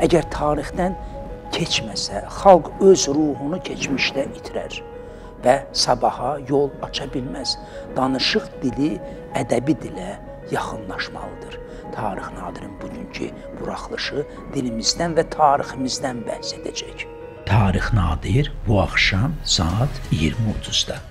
Əgər tarixdən keçməsə, xalq öz ruhunu keçmişdə itirər və sabaha yol aça bilməz. Danışıq dili ədəbi dilə yaxınlaşmalıdır. Tarix Nadirin bugünkü buraxılışı dilimizdən və tariximizdən bəhs edəcək. Tarix Nadir bu axşam saat 20:30-da.